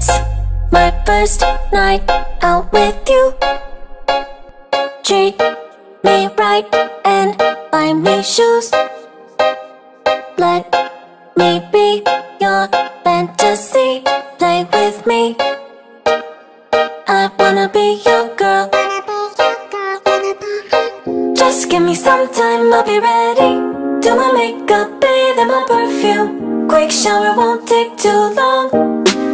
It's my first night out with you. Treat me right and buy me shoes. Let me be your fantasy. Play with me. I wanna be your girl. Just give me some time, I'll be ready. Do my makeup, bathe in my perfume. Quick shower won't take too long.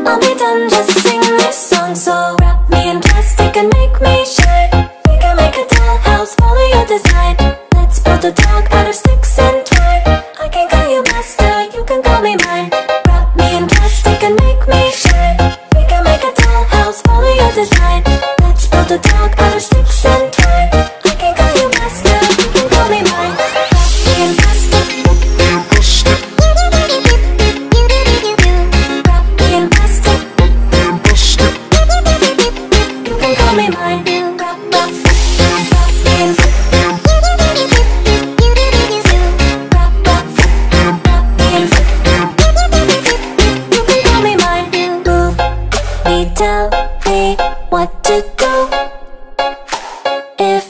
I'll be done, just sing this song. So wrap me in plastic and make me shine. We can make a dollhouse, follow your design. Let's build a dog out of sticks and twine. I can call you master, you can call me mine. Wrap me in plastic and make me shine. We can make a dollhouse, follow your design. Let's build a dog out of sticks and twine. I can call you master, you can call me mine. Wrap me in plastic. Tell me what to do. If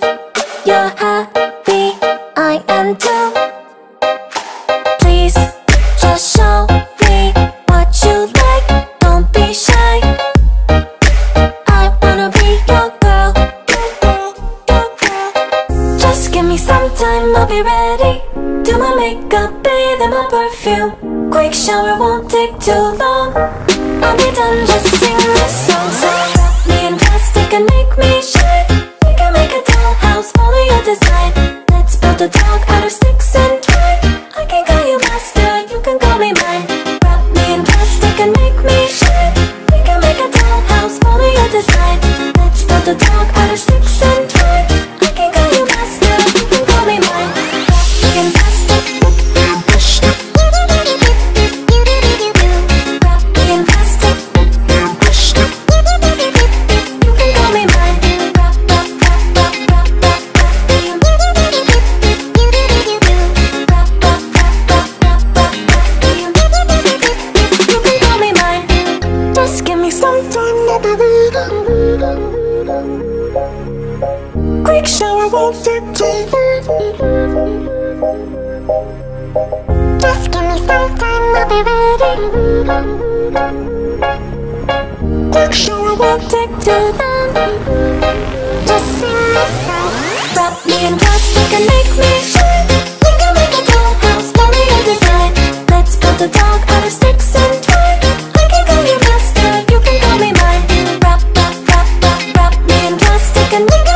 you're happy, I am too. Please just show me what you like. Don't be shy. I wanna be your girl. Just give me some time, I'll be ready. Do my makeup, bathe in my perfume. Quick shower won't take too long. I'll be done, just sing this song. So wrap me in plastic and make me shine. We can make a dollhouse, follow your design. Let's build a dog out of sticks and twine. I can call you master, you can call me mine. Wrap me in plastic and make me shine. We can make a dollhouse, follow your design. Let's build a dog out of sticks and twine. I can call you master, you can call me mine. Wrap me in plastic. Quick shower won't take too long. Just give me some time, I'll be ready. Quick shower won't take too long. Just sing this song. Wrap me in plastic and make me shine. We can make a dollhouse, follow your design. Let's build a dog out of sticks and twine. I can call you master, you can call me mine. Wrap me in plastic and make